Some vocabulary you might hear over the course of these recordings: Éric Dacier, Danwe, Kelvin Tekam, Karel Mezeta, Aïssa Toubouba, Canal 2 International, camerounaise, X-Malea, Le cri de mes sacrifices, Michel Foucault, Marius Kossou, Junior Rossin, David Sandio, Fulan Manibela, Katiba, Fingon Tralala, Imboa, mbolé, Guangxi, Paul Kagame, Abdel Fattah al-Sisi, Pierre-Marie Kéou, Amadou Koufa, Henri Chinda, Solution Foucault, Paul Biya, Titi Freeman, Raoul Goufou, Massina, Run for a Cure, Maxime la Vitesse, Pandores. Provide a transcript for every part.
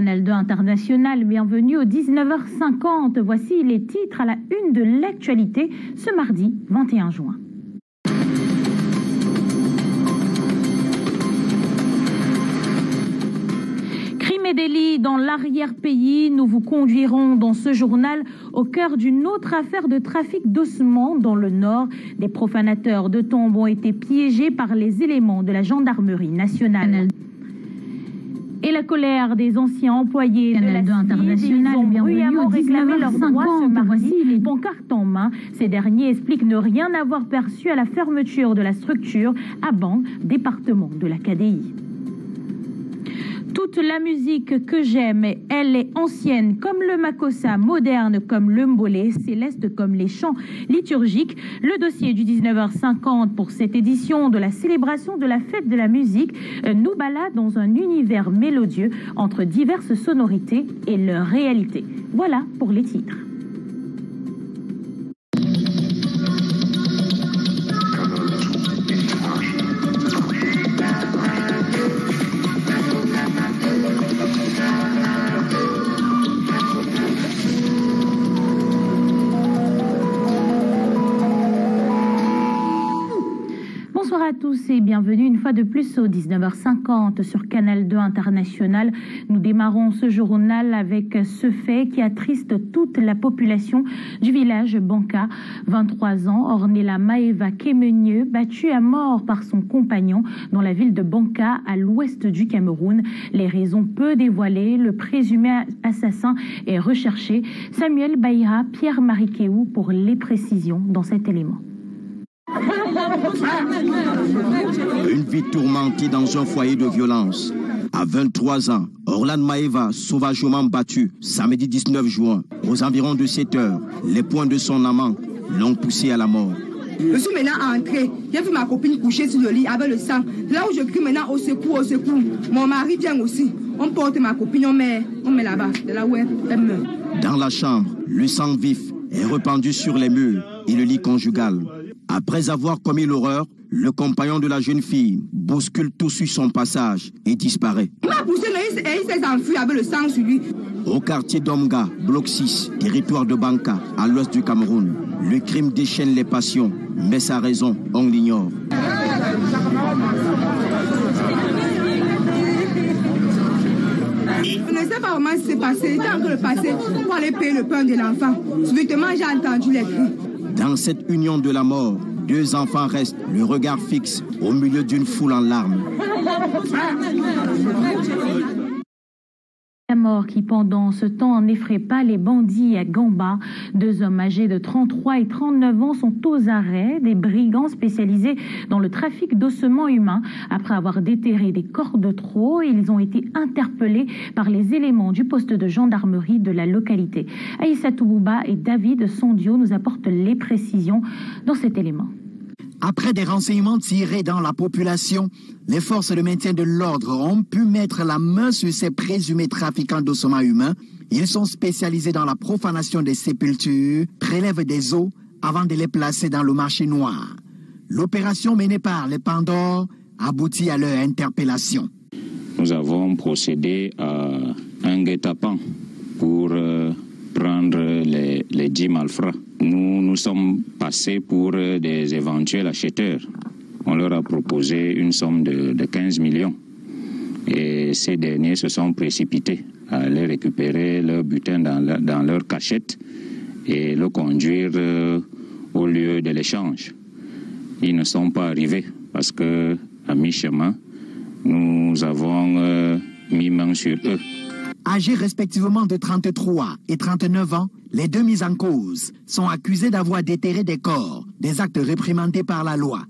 Canal 2 International, bienvenue aux 19h50. Voici les titres à la une de l'actualité ce mardi 21 juin. Délit dans l'arrière-pays, nous vous conduirons dans ce journal au cœur d'une autre affaire de trafic d'ossements dans le nord. Des profanateurs de tombes ont été piégés par les éléments de la gendarmerie nationale. Et la colère des anciens employés de la Sfide ont bruyamment réclamé leurs droits ce mardi, pancarte en main. Ces derniers expliquent ne rien avoir perçu à la fermeture de la structure à Bang, département de la KDI. Toute la musique que j'aime, elle est ancienne comme le makossa, moderne comme le mbolé, céleste comme les chants liturgiques. Le dossier du 19h50 pour cette édition de la célébration de la fête de la musique nous balade dans un univers mélodieux entre diverses sonorités et leur réalité. Voilà pour les titres. Bonjour à tous et bienvenue une fois de plus au 19h50 sur Canal 2 International. Nous démarrons ce journal avec ce fait qui attriste toute la population du village Banka. 23 ans, Ornella Maeva Kemenieux, battue à mort par son compagnon dans la ville de Banka à l'ouest du Cameroun. Les raisons peu dévoilées, le présumé assassin est recherché. Samuel Bayra, Pierre-Marie Kéou pour les précisions dans cet élément. Une vie tourmentée dans un foyer de violence. À 23 ans, Ornella Maeva, sauvagement battue, samedi 19 juin, aux environs de 7 heures, les poings de son amant l'ont poussée à la mort. Je suis maintenant entrée. J'ai vu ma copine couchée sur le lit avec le sang. Là où je crie maintenant au secours, au secours. Mon mari vient aussi. On porte ma copine, on met là-bas, de là où elle meurt. Dans la chambre, le sang vif est répandu sur les murs et le lit conjugal. Après avoir commis l'horreur, le compagnon de la jeune fille bouscule tout sur son passage et disparaît. Il m'a poussé, mais il s'est enfui avec le sang sur lui. Au quartier d'Omga, bloc 6, territoire de Banka, à l'ouest du Cameroun, le crime déchaîne les passions, mais sa raison, on l'ignore. Je ne sais pas comment c'est passé, tant que le passé, pour aller payer le pain de l'enfant. Subitement, j'ai entendu les cris. Dans cette union de la mort, deux enfants restent le regard fixe au milieu d'une foule en larmes. La mort qui, pendant ce temps, n'effraie pas les bandits à Gamba. Deux hommes âgés de 33 et 39 ans sont aux arrêts, des brigands spécialisés dans le trafic d'ossements humains. Après avoir déterré des corps de trop, ils ont été interpellés par les éléments du poste de gendarmerie de la localité. Aïssa Toubouba et David Sandio nous apportent les précisions dans cet élément. Après des renseignements tirés dans la population, les forces de maintien de l'ordre ont pu mettre la main sur ces présumés trafiquants d'ossements humains. Ils sont spécialisés dans la profanation des sépultures, prélèvent des os avant de les placer dans le marché noir. L'opération menée par les Pandores aboutit à leur interpellation. Nous avons procédé à un guet-apens pour prendre les 10 malfrats. Nous sommes passés pour des éventuels acheteurs. On leur a proposé une somme de 15 millions. Et ces derniers se sont précipités à aller récupérer leur butin dans leur cachette et le conduire au lieu de l'échange. Ils ne sont pas arrivés parce que, à mi-chemin, nous avons mis main sur eux. Âgés respectivement de 33 et 39 ans, les deux mises en cause sont accusés d'avoir déterré des corps, des actes réprimandés par la loi.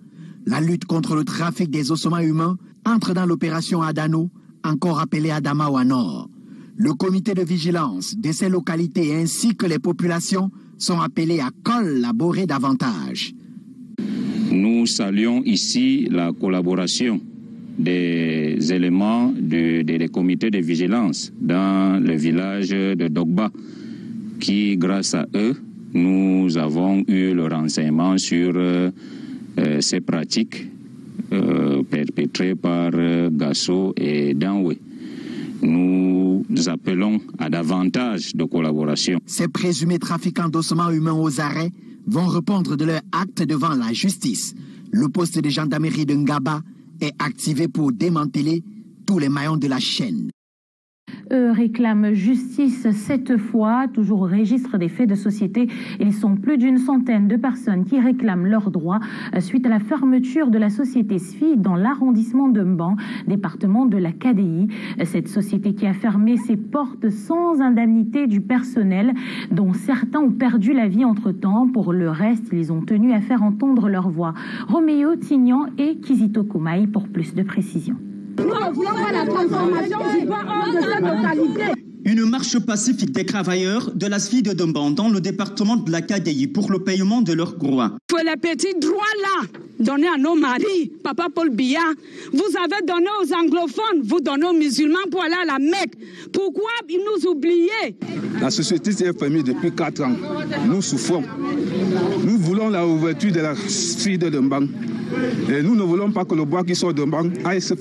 La lutte contre le trafic des ossements humains entre dans l'opération Adano, encore appelée Adama Wanor. Le comité de vigilance de ces localités ainsi que les populations sont appelés à collaborer davantage. Nous saluons ici la collaboration des éléments des comités de vigilance dans le village de Dogba qui, grâce à eux, nous avons eu le renseignement sur ces pratiques perpétrées par Gasso et Danwe. Nous appelons à davantage de collaboration. Ces présumés trafiquants d'ossements humains aux arrêts vont répondre de leurs actes devant la justice. Le poste de gendarmerie de Ngaba est activé pour démanteler tous les maillons de la chaîne. Eux réclament justice cette fois, toujours au registre des faits de société. Ils sont plus d'une centaine de personnes qui réclament leurs droits suite à la fermeture de la société Sfide dans l'arrondissement de Mban, département de la KDI. Cette société qui a fermé ses portes sans indemnité du personnel, dont certains ont perdu la vie entre-temps. Pour le reste, ils ont tenu à faire entendre leur voix. Roméo Tignan et Kizito Koumaï pour plus de précisions. Nous voulons voir la transformation du barreau de cette localité. Une marche pacifique des travailleurs de la Sfide de Mban dans le département de la KDI pour le paiement de leurs droits. Pour les petits droits-là, donnés à nos maris, papa Paul Biya, vous avez donné aux anglophones, vous donnez aux musulmans pour aller à la Mecque. Pourquoi ils nous oubliaient? La société s'est fermée depuis 4 ans. Nous souffrons. Nous voulons la ouverture de la Sfide de Mban. Et nous ne voulons pas que le bois qui sort de Mban aille se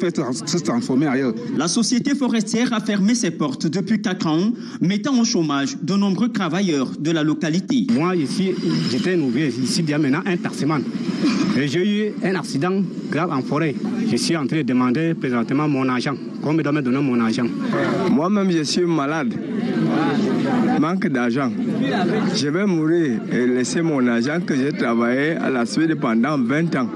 transformer ailleurs. La société forestière a fermé ses portes depuis 4 ans, mettant au chômage de nombreux travailleurs de la localité. Moi, ici, j'étais un ouvrier, ici, il y a maintenant un taximan. Et j'ai eu un accident grave en forêt. Je suis en train de demander présentement mon argent. Qu'on me donne mon argent. Moi-même, je suis malade. Manque d'argent. Je vais mourir et laisser mon argent que j'ai travaillé à la suite pendant 20 ans.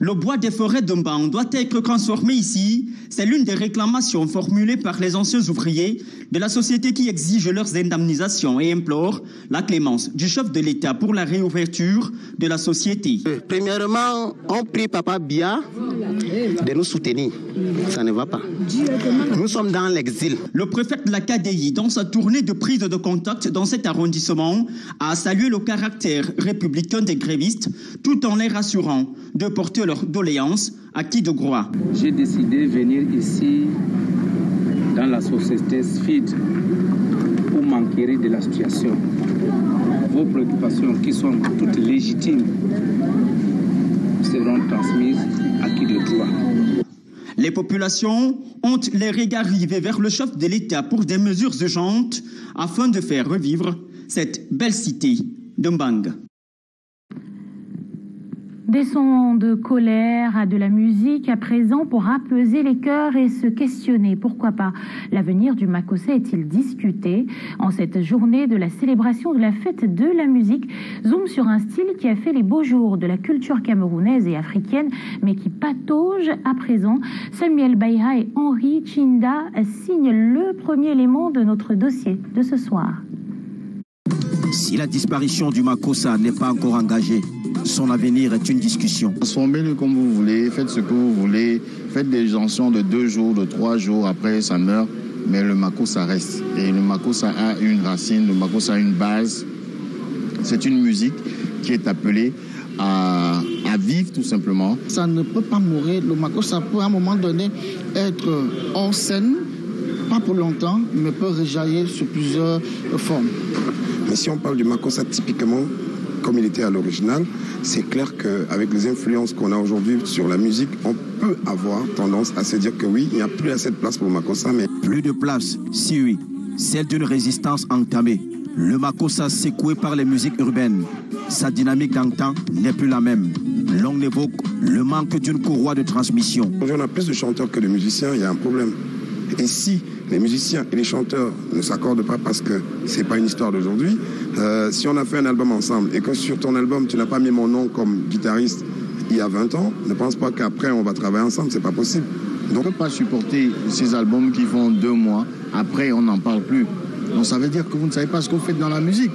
Le bois des forêts de Mban doit être transformé ici. C'est l'une des réclamations formulées par les anciens ouvriers de la société qui exige leurs indemnisations et implore la clémence du chef de l'État pour la réouverture de la société. Premièrement, on prie Papa Biya de nous soutenir. Ça ne va pas. Nous sommes dans l'exil. Le préfet de la KDI, dans sa tournée de prise de contact dans cet arrondissement, a salué le caractère républicain des grévistes tout en les rassurant de porter leur doléance à qui de droit. J'ai décidé de venir ici dans la société Sfide pour m'enquérir de la situation. Vos préoccupations qui sont toutes légitimes seront transmises à qui de droit. Les populations ont les regards rivés vers le chef de l'État pour des mesures urgentes afin de faire revivre cette belle cité de Mban. Des sons de colère à de la musique à présent pour apaiser les cœurs et se questionner. Pourquoi pas? L'avenir du Makossé est-il discuté? En cette journée de la célébration de la fête de la musique, zoom sur un style qui a fait les beaux jours de la culture camerounaise et africaine, mais qui patauge à présent. Samuel Bayra et Henri Chinda signent le premier élément de notre dossier de ce soir. Si la disparition du Makossa n'est pas encore engagée, son avenir est une discussion. Transformez-le comme vous voulez, faites ce que vous voulez, faites des chansons de 2 jours, de 3 jours, après ça meurt, mais le Makossa reste. Et le Makossa a une racine, le Makossa a une base. C'est une musique qui est appelée à vivre tout simplement. Ça ne peut pas mourir, le Makossa peut à un moment donné être en scène, pas pour longtemps, mais peut réjaillir sous plusieurs formes. Mais si on parle du Makossa typiquement, comme il était à l'original, c'est clair qu'avec les influences qu'on a aujourd'hui sur la musique, on peut avoir tendance à se dire que oui, il n'y a plus assez de place pour le Makossa. Mais... plus de place, si oui, celle d'une résistance entamée. Le Makossa secoué par les musiques urbaines. Sa dynamique d'antan n'est plus la même. L'on évoque le manque d'une courroie de transmission. On a plus de chanteurs que de musiciens, il y a un problème. Et si les musiciens et les chanteurs ne s'accordent pas, parce que c'est pas une histoire d'aujourd'hui, si on a fait un album ensemble et que sur ton album tu n'as pas mis mon nom comme guitariste il y a 20 ans, ne pense pas qu'après on va travailler ensemble, c'est pas possible. Donc, on ne peut pas supporter ces albums qui font 2 mois, après on n'en parle plus. Donc ça veut dire que vous ne savez pas ce que vous faites dans la musique.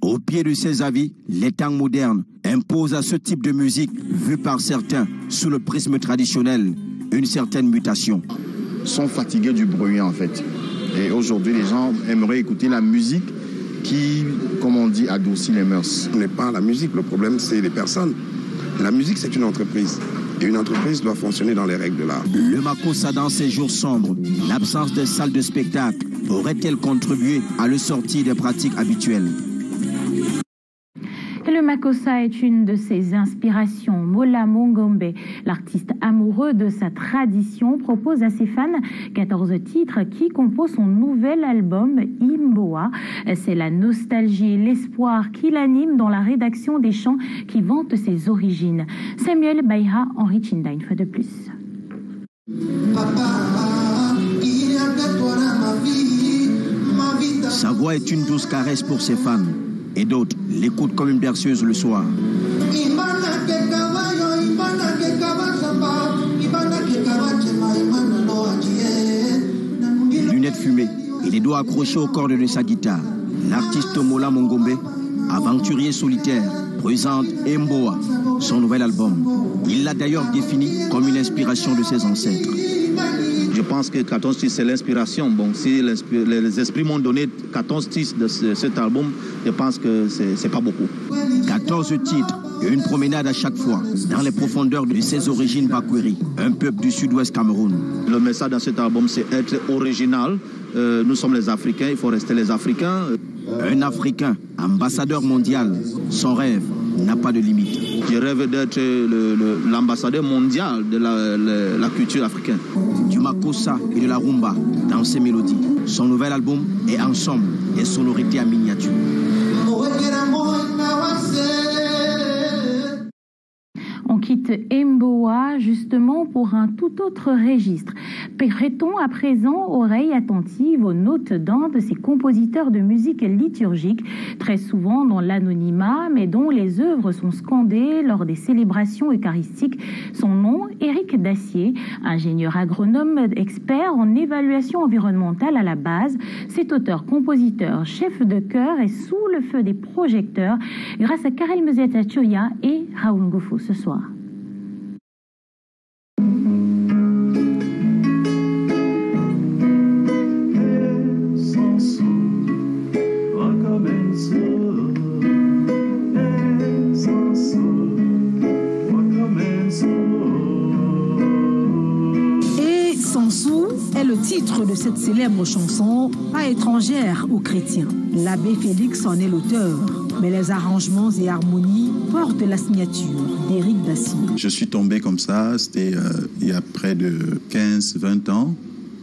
Au pied de ces avis, les temps modernes imposent à ce type de musique, vu par certains sous le prisme traditionnel, une certaine mutation. Sont fatigués du bruit en fait. Et aujourd'hui, les gens aimeraient écouter la musique qui, comme on dit, adoucit les mœurs. Ce n'est pas la musique, le problème c'est les personnes. La musique c'est une entreprise. Et une entreprise doit fonctionner dans les règles de l'art. Le Makossa dans ses jours sombres, l'absence des salles de spectacle aurait-elle contribué à le sortir des pratiques habituelles? Makossa est une de ses inspirations. Mola Mongombe, l'artiste amoureux de sa tradition, propose à ses fans 14 titres qui composent son nouvel album Imboa. C'est la nostalgie et l'espoir qui l'anime dans la rédaction des chants qui vantent ses origines. Samuel Bayra, Henri Chinda, une fois de plus. Sa voix est une douce caresse pour ses fans et d'autres l'écoutent comme une berceuse le soir. Lunettes fumées et les doigts accrochés aux cordes de sa guitare, l'artiste Mola Mongombe, aventurier solitaire, présente Imboa, son nouvel album. Il l'a d'ailleurs défini comme une inspiration de ses ancêtres. Je pense que 14 titres, c'est l'inspiration. Bon, si les esprits m'ont donné 14 titres de cet album, je pense que c'est pas beaucoup. 14 titres et une promenade à chaque fois dans les profondeurs de ses origines Bakweri, un peuple du sud-ouest Cameroun. Le message dans cet album, c'est être original. Nous sommes les Africains, il faut rester les Africains. Un Africain, ambassadeur mondial, son rêve n'a pas de limite. Je rêve d'être l'ambassadeur mondial de la culture africaine. Du makossa et de la rumba dans ses mélodies. Son nouvel album est ensemble des sonorités en miniature. On quitte Imboa justement pour un tout autre registre. Prêtons à présent oreille attentive aux notes d'un de ces compositeurs de musique liturgique, très souvent dans l'anonymat, mais dont les œuvres sont scandées lors des célébrations eucharistiques. Son nom, Éric Dacier, ingénieur agronome expert en évaluation environnementale à la base. Cet auteur, compositeur, chef de chœur est sous le feu des projecteurs grâce à Karel Mezeta et Raoul Goufou ce soir. Titre de cette célèbre chanson, pas étrangère aux chrétiens. L'abbé Félix en est l'auteur, mais les arrangements et harmonies portent la signature d'Éric Dacier. Je suis tombé comme ça, c'était il y a près de 15-20 ans,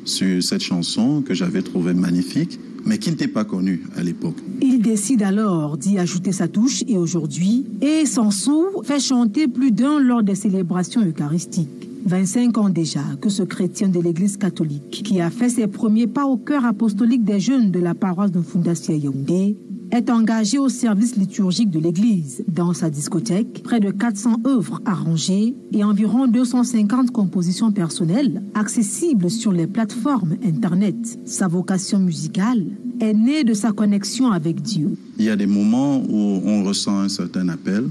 sur cette chanson que j'avais trouvée magnifique, mais qui n'était pas connue à l'époque. Il décide alors d'y ajouter sa touche et aujourd'hui, et Sansou fait chanter plus d'un lors des célébrations eucharistiques. 25 ans déjà que ce chrétien de l'église catholique, qui a fait ses premiers pas au cœur apostolique des jeunes de la paroisse de Fondacio Yomdé, est engagé au service liturgique de l'église. Dans sa discothèque, près de 400 œuvres arrangées et environ 250 compositions personnelles accessibles sur les plateformes Internet. Sa vocation musicale est née de sa connexion avec Dieu. Il y a des moments où on ressent un certain appel.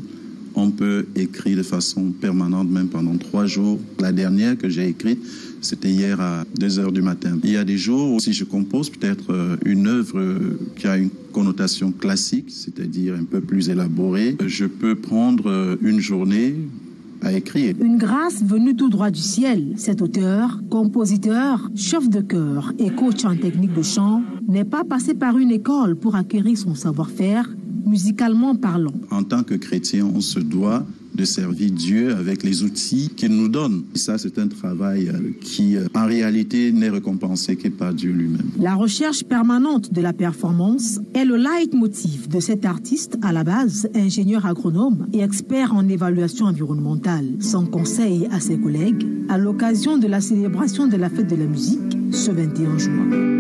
On peut écrire de façon permanente, même pendant 3 jours. La dernière que j'ai écrite, c'était hier à 2 h du matin. Il y a des jours où, si je compose peut-être une œuvre qui a une connotation classique, c'est-à-dire un peu plus élaborée, je peux prendre une journée à écrire. Une grâce venue tout droit du ciel. Cet auteur, compositeur, chef de chœur et coach en technique de chant n'est pas passé par une école pour acquérir son savoir-faire, musicalement parlant. En tant que chrétien, on se doit de servir Dieu avec les outils qu'il nous donne. Ça, c'est un travail qui, en réalité, n'est récompensé que par Dieu lui-même. La recherche permanente de la performance est le leitmotiv de cet artiste, à la base ingénieur agronome et expert en évaluation environnementale. Son conseil à ses collègues, à l'occasion de la célébration de la fête de la musique, ce 21 juin.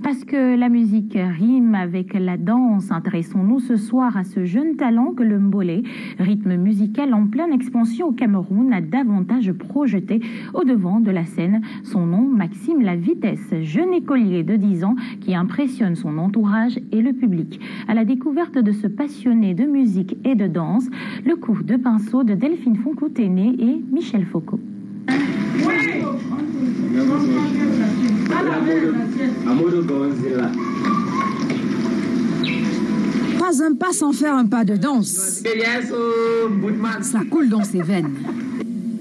Parce que la musique rime avec la danse, intéressons-nous ce soir à ce jeune talent que le mbolé, rythme musical en pleine expansion au Cameroun, a davantage projeté au devant de la scène. Son nom, Maxime la Vitesse, jeune écolier de 10 ans qui impressionne son entourage et le public. À la découverte de ce passionné de musique et de danse, le coup de pinceau de Delphine Foncouténé et Michel Foucault. Oui. Pas un pas sans faire un pas de danse. Ça coule dans ses veines.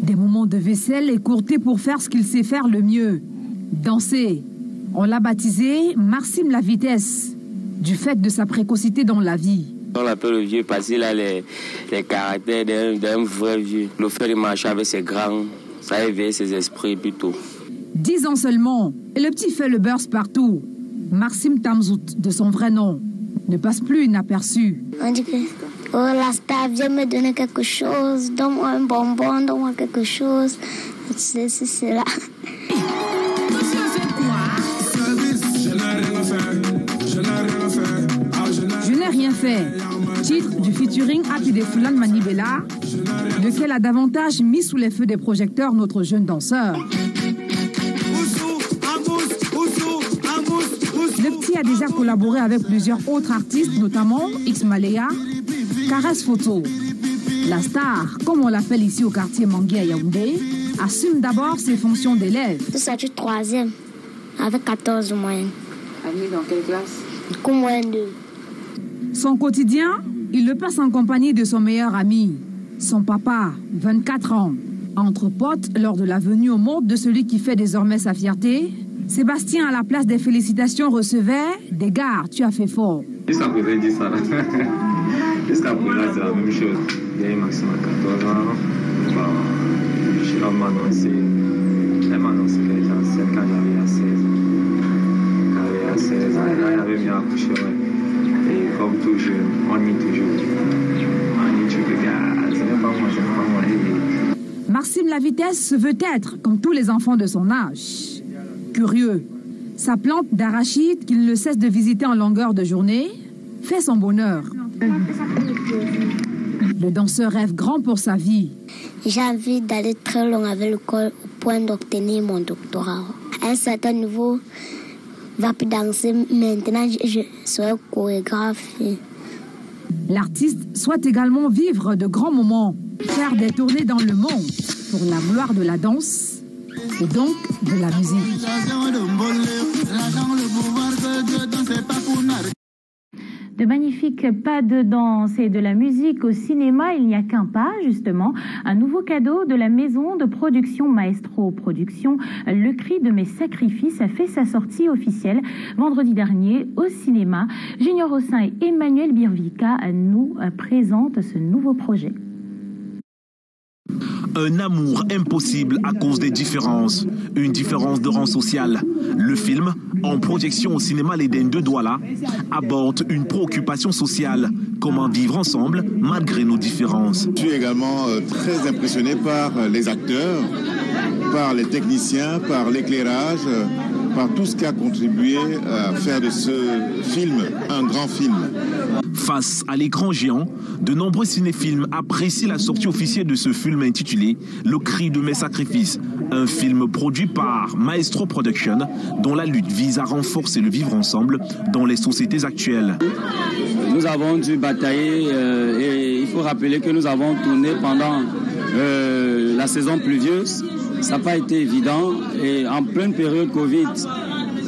Des moments de vaisselle écourtés pour faire ce qu'il sait faire le mieux, danser. On l'a baptisé Maxime la Vitesse, du fait de sa précocité dans la vie. On l'appelle le vieux parce qu'il a les caractères d'un vrai vieux. Le fait de marcher avec ses grands, ça éveille ses esprits plutôt. 10 ans seulement, et le petit fait le burst partout. Maxime Tamzout, de son vrai nom, ne passe plus inaperçu. On dit que, oh, la star vient me donner quelque chose, donne-moi un bonbon, donne-moi quelque chose, ceci, cela. Je n'ai rien fait. Titre du featuring Happy de Fulan Manibela, lequel a davantage mis sous les feux des projecteurs notre jeune danseur. Le petit a déjà collaboré avec plusieurs autres artistes, notamment X-Malea, Caresse Photo. La star, comme on l'appelle ici au quartier Mangué à Yaoundé, assume d'abord ses fonctions d'élève. Je suis du 3e, avec 14 de moyenne. Avenue dans quelle classe? Comme moyenne 2. Son quotidien, il le passe en compagnie de son meilleur ami, son papa, 24 ans. Entre potes, lors de la venue au monde de celui qui fait désormais sa fierté, Sébastien, à la place des félicitations, recevait des gares, tu as fait fort. Jusqu'à présent, il dit ça. Jusqu'à présent, c'est la même chose. Il y a eu Maxime à 14 ans. Bah, elle m'a annoncé qu'elle était enceinte quand j'avais à 16 ans. Quand j'avais à 16 ans, elle avait bien accouché. Et comme toujours, on y est toujours. On y est toujours, les gars. Ce n'est pas moi, je ne peux pas mourir. Maxime la Vitesse se veut être comme tous les enfants de son âge. Curieux. Sa plante d'arachide, qu'il ne cesse de visiter en longueur de journée, fait son bonheur. Le danseur rêve grand pour sa vie. J'ai envie d'aller très loin avec l'école au point d'obtenir mon doctorat. À un certain niveau, je ne vais plus danser. Maintenant, je serai chorégraphe. L'artiste souhaite également vivre de grands moments, faire des tournées dans le monde pour la gloire de la danse. Et donc de la musique. De magnifiques pas de danse et de la musique au cinéma, il n'y a qu'un pas justement. Un nouveau cadeau de la maison de production Maestro Productions, Le cri de mes sacrifices a fait sa sortie officielle vendredi dernier au cinéma. Junior Rossin et Emmanuel Birvika nous présentent ce nouveau projet. Un amour impossible à cause des différences. Une différence de rang social. Le film, en projection au cinéma L'Éden de Douala, aborde une préoccupation sociale. Comment vivre ensemble malgré nos différences. Je suis également très impressionné par les acteurs, par les techniciens, par l'éclairage, par tout ce qui a contribué à faire de ce film un grand film. Face à l'écran géant, de nombreux cinéphiles apprécient la sortie officielle de ce film intitulé « Le cri de mes sacrifices », un film produit par Maestro Productions dont la lutte vise à renforcer le vivre ensemble dans les sociétés actuelles. Nous avons dû batailler et il faut rappeler que nous avons tourné pendant la saison pluvieuse. Ça n'a pas été évident et en pleine période Covid.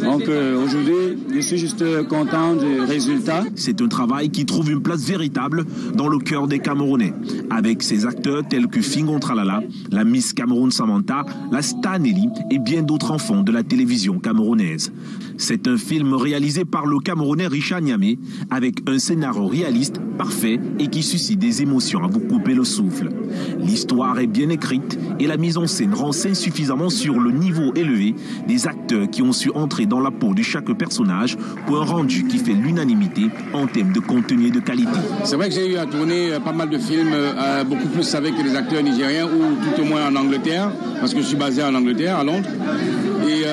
Donc aujourd'hui, je suis juste content du résultat. C'est un travail qui trouve une place véritable dans le cœur des Camerounais. Avec ses acteurs tels que Fingon Tralala, la Miss Cameroun Samantha, la Star Nelly et bien d'autres enfants de la télévision camerounaise. C'est un film réalisé par le Camerounais Richard Niamé avec un scénario réaliste, parfait et qui suscite des émotions à vous couper le souffle. L'histoire est bien écrite et la mise en scène renseigne suffisamment sur le niveau élevé des acteurs qui ont su entrer dans la peau de chaque personnage pour un rendu qui fait l'unanimité en termes de contenu et de qualité. C'est vrai que j'ai eu à tourner pas mal de films, beaucoup plus avec les acteurs nigériens ou tout au moins en Angleterre, parce que je suis basé en Angleterre, à Londres. Et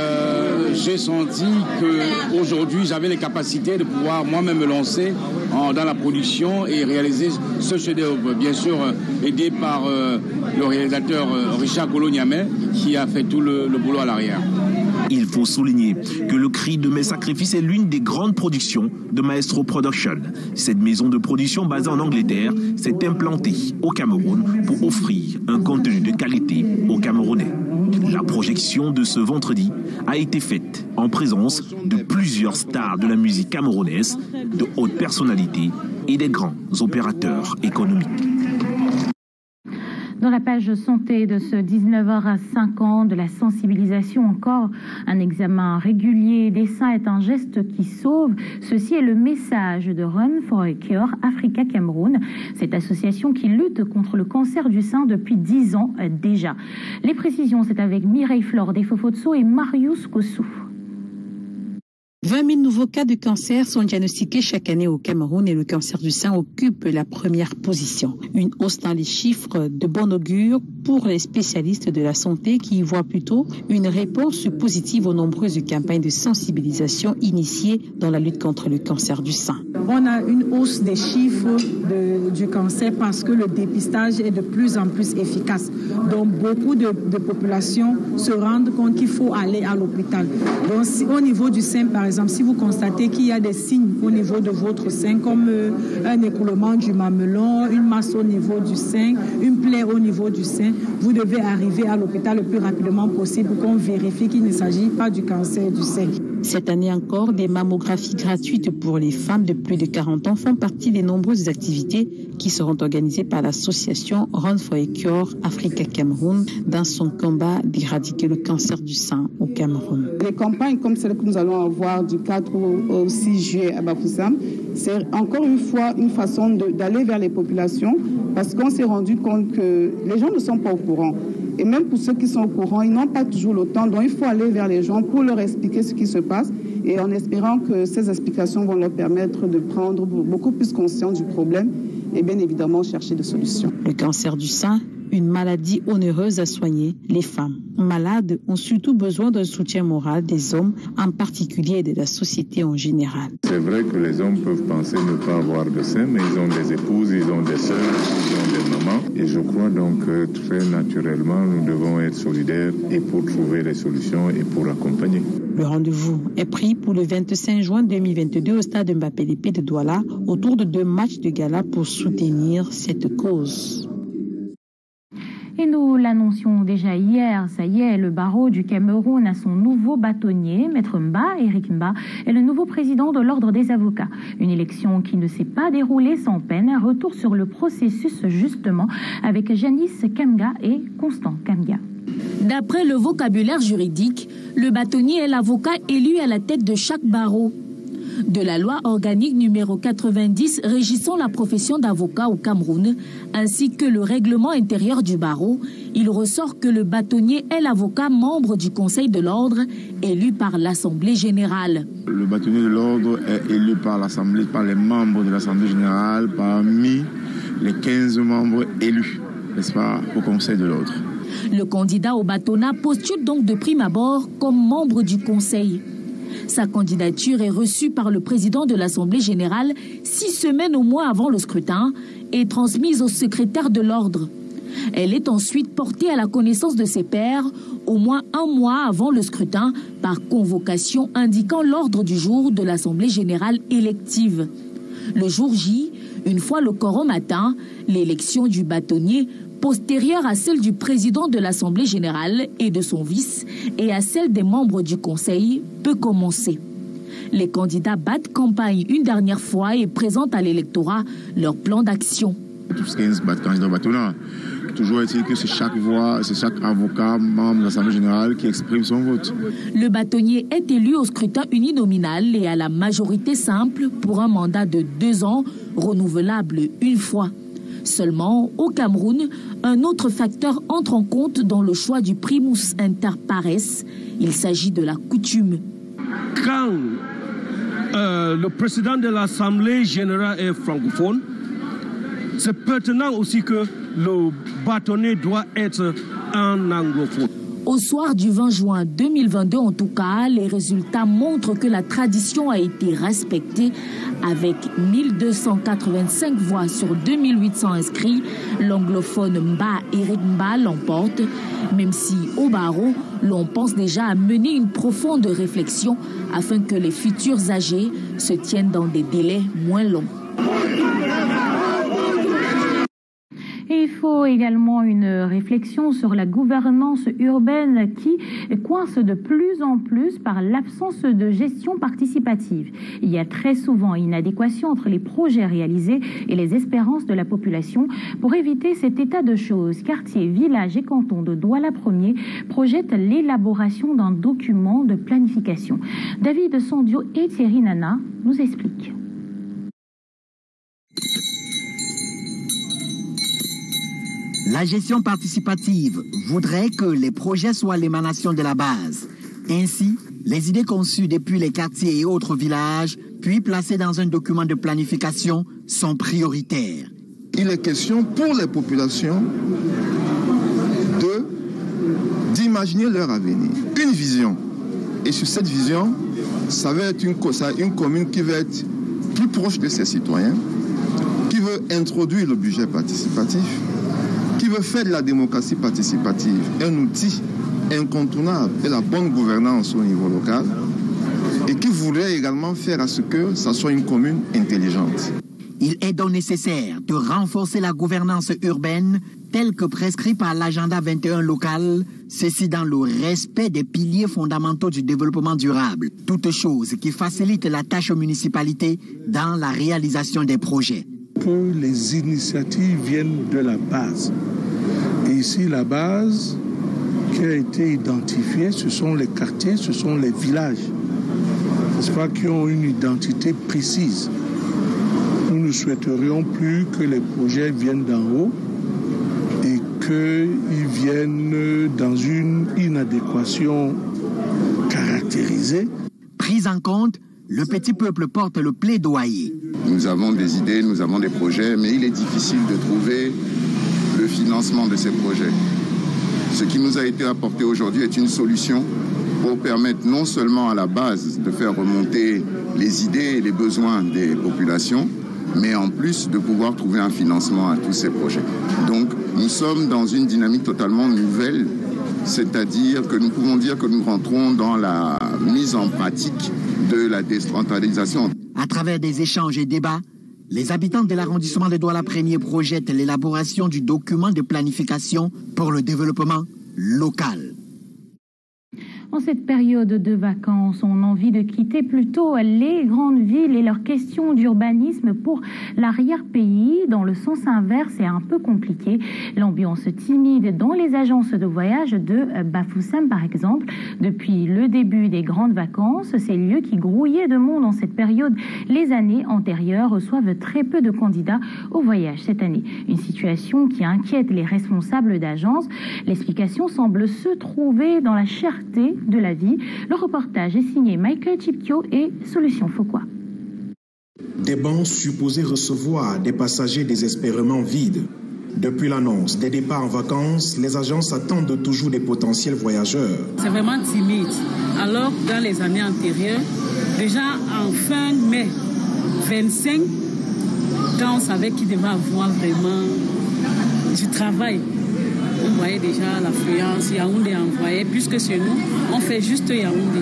j'ai senti qu'aujourd'hui, j'avais les capacités de pouvoir moi-même me lancer dans la production et réaliser ce chef-d'œuvre. Bien sûr, aidé par le réalisateur Richard Niamé qui a fait tout le boulot à l'arrière. Il faut souligner que Le cri de mes sacrifices est l'une des grandes productions de Maestro Productions. Cette maison de production basée en Angleterre s'est implantée au Cameroun pour offrir un contenu de qualité aux Camerounais. La projection de ce vendredi a été faite en présence de plusieurs stars de la musique camerounaise, de hautes personnalités et des grands opérateurs économiques. Dans la page santé de ce 19h à 5 ans, de la sensibilisation encore, un examen régulier des seins est un geste qui sauve. Ceci est le message de Run for a Cure Africa Cameroun, cette association qui lutte contre le cancer du sein depuis 10 ans déjà. Les précisions, c'est avec Mireille Flore des Fofotso et Marius Kossou. 20 000 nouveaux cas de cancer sont diagnostiqués chaque année au Cameroun et le cancer du sein occupe la première position. Une hausse dans les chiffres de bon augure pour les spécialistes de la santé qui y voient plutôt une réponse positive aux nombreuses campagnes de sensibilisation initiées dans la lutte contre le cancer du sein. On a une hausse des chiffres du cancer parce que le dépistage est de plus en plus efficace. Donc beaucoup de populations se rendent compte qu'il faut aller à l'hôpital. Donc si, au niveau du sein, par exemple, si vous constatez qu'il y a des signes au niveau de votre sein, comme un écoulement du mamelon, une masse au niveau du sein, une plaie au niveau du sein, vous devez arriver à l'hôpital le plus rapidement possible pour qu'on vérifie qu'il ne s'agit pas du cancer du sein. Cette année encore, des mammographies gratuites pour les femmes de plus de 40 ans font partie des nombreuses activités qui seront organisées par l'association Run for a Cure Africa Cameroun dans son combat d'éradiquer le cancer du sein au Cameroun. Les campagnes comme celle que nous allons avoir du 4 au 6 juillet à Bafoussam, c'est encore une fois une façon d'aller vers les populations parce qu'on s'est rendu compte que les gens ne sont pas au courant. Et même pour ceux qui sont au courant, ils n'ont pas toujours le temps. Donc il faut aller vers les gens pour leur expliquer ce qui se passe et en espérant que ces explications vont leur permettre de prendre beaucoup plus conscience du problème et bien évidemment chercher des solutions. Le cancer du sein, une maladie onéreuse à soigner. Les femmes malades ont surtout besoin d'un soutien moral des hommes en particulier et de la société en général. C'est vrai que les hommes peuvent penser ne pas avoir de sein, mais ils ont des épouses, ils ont des sœurs, ils ont des mamans. Et je crois donc que très naturellement, nous devons être solidaires et pour trouver les solutions et pour accompagner. Le rendez-vous est pris pour le 25 juin 2022 au stade Mba Eric Mba de Douala, autour de 2 matchs de gala pour soutenir cette cause. Et nous l'annoncions déjà hier, ça y est, le barreau du Cameroun a son nouveau bâtonnier, Maître Mba Eric Mba, est le nouveau président de l'Ordre des avocats. Une élection qui ne s'est pas déroulée sans peine. Un retour sur le processus justement avec Janice Kamga et Constant Kamga. D'après le vocabulaire juridique, le bâtonnier est l'avocat élu à la tête de chaque barreau. De la loi organique numéro 90 régissant la profession d'avocat au Cameroun, ainsi que le règlement intérieur du barreau, il ressort que le bâtonnier est l'avocat membre du Conseil de l'Ordre, élu par l'Assemblée générale. Le bâtonnier de l'Ordre est élu par l'Assemblée, par les membres de l'Assemblée générale, parmi les 15 membres élus, n'est-ce pas, au Conseil de l'Ordre. Le candidat au bâtonnat postule donc de prime abord comme membre du Conseil. Sa candidature est reçue par le président de l'Assemblée générale 6 semaines au moins avant le scrutin et transmise au secrétaire de l'ordre. Elle est ensuite portée à la connaissance de ses pairs au moins 1 mois avant le scrutin par convocation indiquant l'ordre du jour de l'Assemblée générale élective. Le jour J, une fois le quorum atteint, l'élection du bâtonnier postérieure à celle du président de l'Assemblée générale et de son vice et à celle des membres du Conseil peut commencer. Les candidats battent campagne une dernière fois et présentent à l'électorat leur plan d'action. Tous 15 candidats bâtonnats. Toujours est-il que c'est chaque voix, c'est chaque avocat, membre de l'Assemblée générale qui exprime son vote. Le bâtonnier est élu au scrutin uninominal et à la majorité simple pour un mandat de 2 ans, renouvelable 1 fois. Seulement, au Cameroun, un autre facteur entre en compte dans le choix du primus inter pares. Il s'agit de la coutume. Quand le président de l'Assemblée générale est francophone, c'est pertinent aussi que le bâtonnier doit être un anglophone. Au soir du 20 juin 2022, en tout cas, les résultats montrent que la tradition a été respectée avec 1285 voix sur 2800 inscrits. L'anglophone Mba Eric Mba l'emporte, même si au barreau, l'on pense déjà à mener une profonde réflexion afin que les futurs âgés se tiennent dans des délais moins longs. Il faut faut également une réflexion sur la gouvernance urbaine qui coince de plus en plus par l'absence de gestion participative. Il y a très souvent inadéquation entre les projets réalisés et les espérances de la population. Pour éviter cet état de choses, quartiers, villages et cantons de Douala 1er projettent l'élaboration d'un document de planification. David Sandio et Thierry Nana nous expliquent. La gestion participative voudrait que les projets soient l'émanation de la base. Ainsi, les idées conçues depuis les quartiers et autres villages, puis placées dans un document de planification, sont prioritaires. Il est question pour les populations d'imaginer leur avenir. Une vision. Et sur cette vision, ça va être une commune qui va être plus proche de ses citoyens, qui veut introduire le budget participatif, qui veut faire de la démocratie participative un outil incontournable de la bonne gouvernance au niveau local et qui voudrait également faire à ce que ça soit une commune intelligente. Il est donc nécessaire de renforcer la gouvernance urbaine telle que prescrite par l'agenda 21 local, ceci dans le respect des piliers fondamentaux du développement durable, toute chose qui facilite la tâche aux municipalités dans la réalisation des projets. Que les initiatives viennent de la base. Et ici, la base qui a été identifiée, ce sont les quartiers, ce sont les villages, n'est-ce pas, qui ont une identité précise. Nous ne souhaiterions plus que les projets viennent d'en haut et qu'ils viennent dans une inadéquation caractérisée. Prise en compte, le petit peuple porte le plaidoyer. Nous avons des idées, nous avons des projets, mais il est difficile de trouver le financement de ces projets. Ce qui nous a été apporté aujourd'hui est une solution pour permettre non seulement à la base de faire remonter les idées et les besoins des populations, mais en plus de pouvoir trouver un financement à tous ces projets. Donc nous sommes dans une dynamique totalement nouvelle, c'est-à-dire que nous pouvons dire que nous rentrons dans la mise en pratique de la décentralisation. À travers des échanges et débats, les habitants de l'arrondissement de Douala 1er projettent l'élaboration du document de planification pour le développement local. En cette période de vacances, on a envie de quitter plutôt les grandes villes et leurs questions d'urbanisme pour l'arrière-pays. Dans le sens inverse, c'est un peu compliqué. L'ambiance timide dans les agences de voyage de Bafoussam, par exemple. Depuis le début des grandes vacances, ces lieux qui grouillaient de monde en cette période les années antérieures reçoivent très peu de candidats au voyage cette année. Une situation qui inquiète les responsables d'agences. L'explication semble se trouver dans la cherté de la vie. Le reportage est signé Michael Chiptio et Solution Foucault. Des bancs supposés recevoir des passagers désespérément vides. Depuis l'annonce des départs en vacances, les agences attendent toujours des potentiels voyageurs. C'est vraiment timide. Alors que dans les années antérieures, déjà en fin mai 25, quand on savait qu'il devait avoir vraiment du travail, on voyait déjà l'affluence, Yaoundé envoyait, puisque chez nous, on fait juste Yaoundé.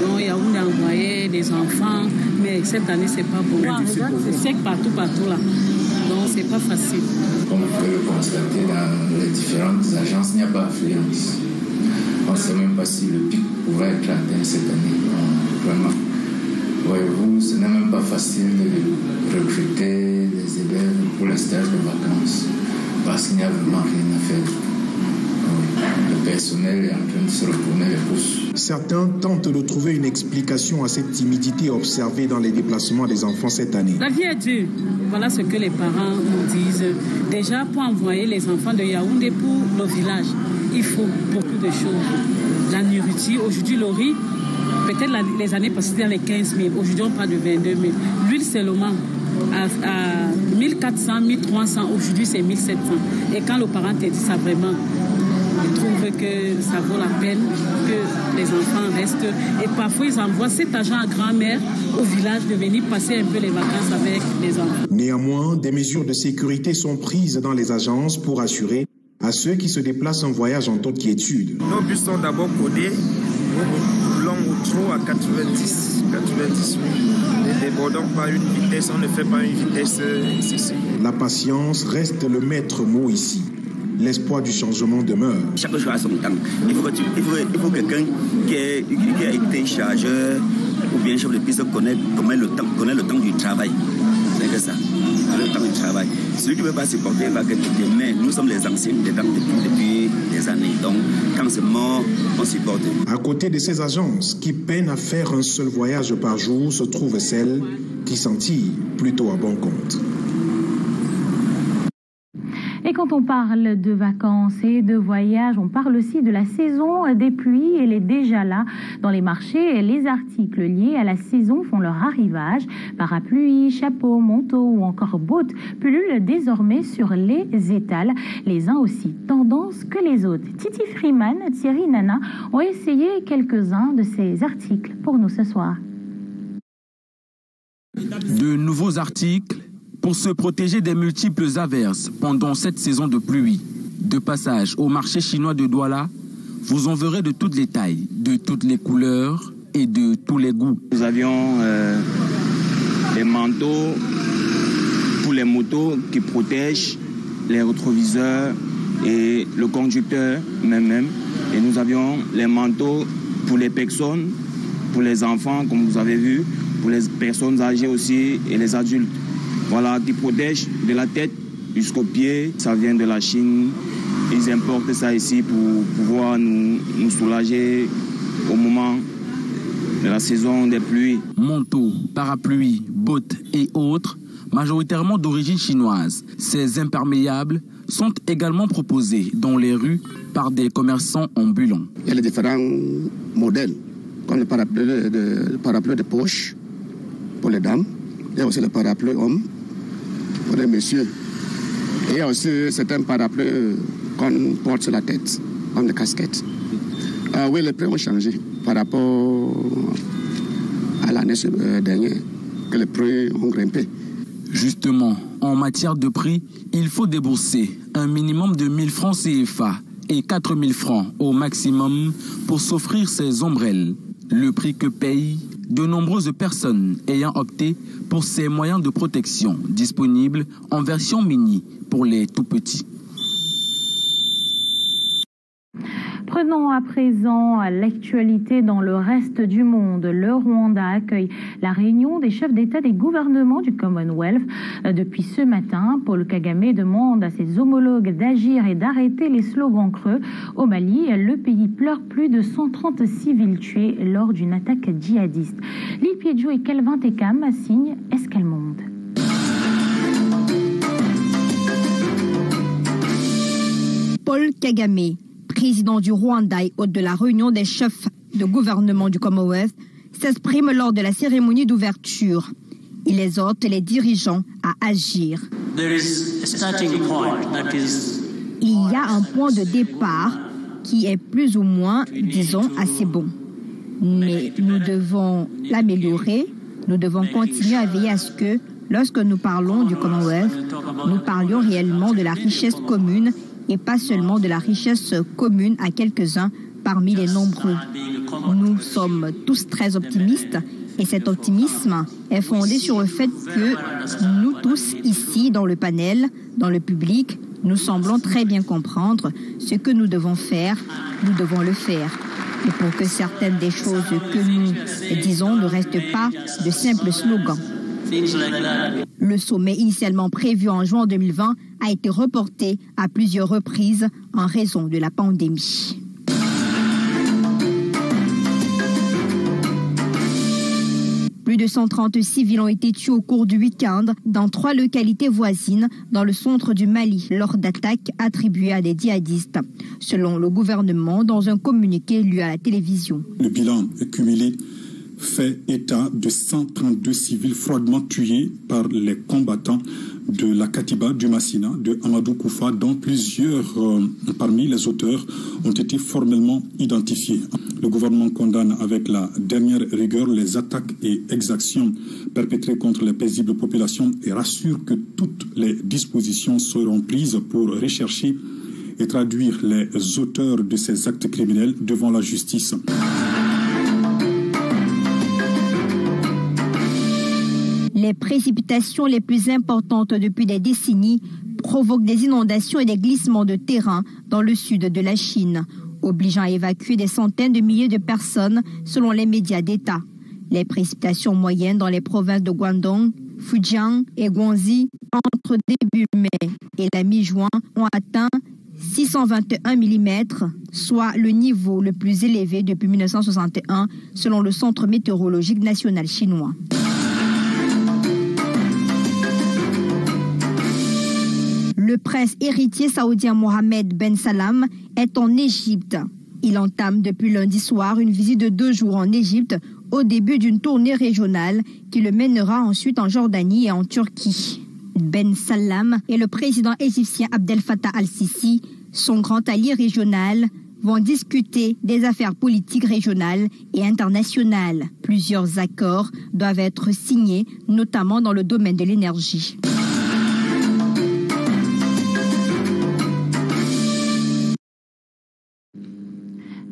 Donc Yaoundé envoyait des enfants, mais cette année, c'est pas bon. C'est sec partout là. Donc c'est pas facile. Comme vous pouvez le constater, dans les différentes agences, il n'y a pas d'affluence. On ne sait même pas si le pic pourrait être atteint cette année. Vraiment. Voyez-vous, ce n'est même pas facile de recruter des élèves pour les stages de vacances, parce qu'il n'y a vraiment rien à faire. Le personnel est en train de se retourner les pouces. Certains tentent de trouver une explication à cette timidité observée dans les déplacements des enfants cette année. La vie est dure. Voilà ce que les parents nous disent. Déjà, pour envoyer les enfants de Yaoundé pour le village, il faut beaucoup de choses. La nourriture, aujourd'hui le riz, peut-être les années passées, c'était les 15 000. Aujourd'hui, on parle de 22 000. L'huile seulement, à 1400, 1300. Aujourd'hui, c'est 1700. Et quand le parent te dit ça vraiment, ils trouvent que ça vaut la peine que les enfants restent. Et parfois, ils envoient cet agent à grand-mère au village de venir passer un peu les vacances avec les enfants. Néanmoins, des mesures de sécurité sont prises dans les agences pour assurer à ceux qui se déplacent en voyage en toute quiétude. Nos bus sont d'abord codés au long ou trop à 90, 98. Ne débordons pas une vitesse, on ne fait pas une vitesse ici. La patience reste le maître mot ici. l'espoir du changement demeure. Chaque jour a son temps. Il faut quelqu'un qui a été chargeur ou bien chef de piste connaît le temps du travail. C'est que ça. Le temps du travail. Celui qui ne veut pas supporter va quitter. Mais nous sommes les anciens des temps depuis des années. Donc, quand c'est mort, on supporte. À côté de ces agences qui peinent à faire un seul voyage par jour, se trouvent celles qui s'en tirent plutôt à bon compte. Et quand on parle de vacances et de voyages, on parle aussi de la saison des pluies. Elle est déjà là dans les marchés. Les articles liés à la saison font leur arrivage. Parapluies, chapeaux, manteaux ou encore bottes pullulent désormais sur les étals. Les uns aussi tendance que les autres. Titi Freeman, Thierry Nana ont essayé quelques-uns de ces articles pour nous ce soir. De nouveaux articles pour se protéger des multiples averses pendant cette saison de pluie. De passage au marché chinois de Douala, vous en verrez de toutes les tailles, de toutes les couleurs et de tous les goûts. Nous avions des manteaux pour les motos qui protègent les rétroviseurs et le conducteur même. Et nous avions les manteaux pour les personnes, pour les enfants, comme vous avez vu, pour les personnes âgées aussi et les adultes. Voilà, qui protège de la tête jusqu'aux pieds. Ça vient de la Chine. Ils importent ça ici pour pouvoir nous soulager au moment de la saison des pluies. Manteaux, parapluies, bottes et autres, majoritairement d'origine chinoise. Ces imperméables sont également proposés dans les rues par des commerçants ambulants. Il y a les différents modèles, comme le parapluie de poche pour les dames. Il y a aussi le parapluie homme pour les messieurs. Et il y a aussi certains parapluies qu'on porte sur la tête, comme des casquettes. Oui, les prix ont changé par rapport à l'année dernière, que les prix ont grimpé. Justement, en matière de prix, il faut débourser un minimum de 1000 francs CFA et 4000 francs au maximum pour s'offrir ces ombrelles. Le prix que paye de nombreuses personnes ayant opté pour ces moyens de protection disponibles en version mini pour les tout-petits. Prenons à présent l'actualité dans le reste du monde. Le Rwanda accueille la réunion des chefs d'État des gouvernements du Commonwealth. Depuis ce matin, Paul Kagame demande à ses homologues d'agir et d'arrêter les slogans creux. Au Mali, le pays pleure plus de 130 civils tués lors d'une attaque djihadiste. Lipiejo et Kelvin Tekam signent Escale Monde. Paul Kagame, président du Rwanda et hôte de la réunion des chefs de gouvernement du Commonwealth, s'exprime lors de la cérémonie d'ouverture. Il exhorte les dirigeants à agir. Il y a un point de départ qui est plus ou moins, disons, assez bon. Mais nous devons l'améliorer, nous devons continuer à veiller à ce que, lorsque nous parlons du Commonwealth, nous parlions réellement de la richesse commune et pas seulement de la richesse commune à quelques-uns parmi les nombreux. Nous sommes tous très optimistes et cet optimisme est fondé sur le fait que nous tous ici, dans le panel, dans le public, nous semblons très bien comprendre ce que nous devons faire, nous devons le faire. Et pour que certaines des choses que nous disons ne restent pas de simples slogans. Le sommet initialement prévu en juin 2020 a été reporté à plusieurs reprises en raison de la pandémie. Plus de 130 civils ont été tués au cours du week-end dans 3 localités voisines dans le centre du Mali lors d'attaques attribuées à des djihadistes, selon le gouvernement dans un communiqué lu à la télévision. Le bilan cumulé fait état de 132 civils froidement tués par les combattants de la Katiba, du Massina, de Amadou Koufa, dont plusieurs parmi les auteurs ont été formellement identifiés. Le gouvernement condamne avec la dernière rigueur les attaques et exactions perpétrées contre les paisibles populations et rassure que toutes les dispositions seront prises pour rechercher et traduire les auteurs de ces actes criminels devant la justice. Les précipitations les plus importantes depuis des décennies provoquent des inondations et des glissements de terrain dans le sud de la Chine, obligeant à évacuer des centaines de milliers de personnes selon les médias d'État. Les précipitations moyennes dans les provinces de Guangdong, Fujian et Guangxi entre début mai et la mi-juin ont atteint 621 mm, soit le niveau le plus élevé depuis 1961 selon le Centre météorologique national chinois. Le prince héritier saoudien Mohammed Ben Salman est en Égypte. Il entame depuis lundi soir une visite de 2 jours en Égypte au début d'une tournée régionale qui le mènera ensuite en Jordanie et en Turquie. Ben Salman et le président égyptien Abdel Fattah al-Sisi, son grand allié régional, vont discuter des affaires politiques régionales et internationales. Plusieurs accords doivent être signés, notamment dans le domaine de l'énergie.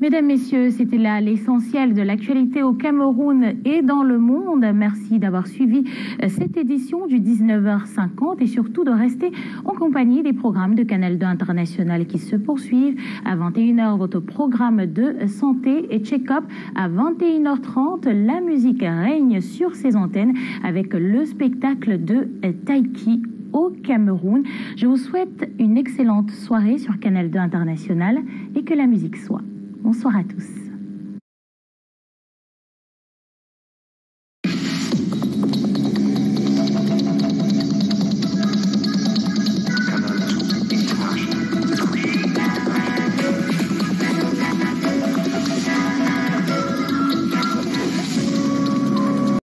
Mesdames, Messieurs, c'était là l'essentiel de l'actualité au Cameroun et dans le monde. Merci d'avoir suivi cette édition du 19h50 et surtout de rester en compagnie des programmes de Canal 2 International qui se poursuivent. À 21h, votre programme de santé et check-up. À 21h30, la musique règne sur ces antennes avec le spectacle de Taiki au Cameroun. Je vous souhaite une excellente soirée sur Canal 2 International et que la musique soit. Bonsoir à tous.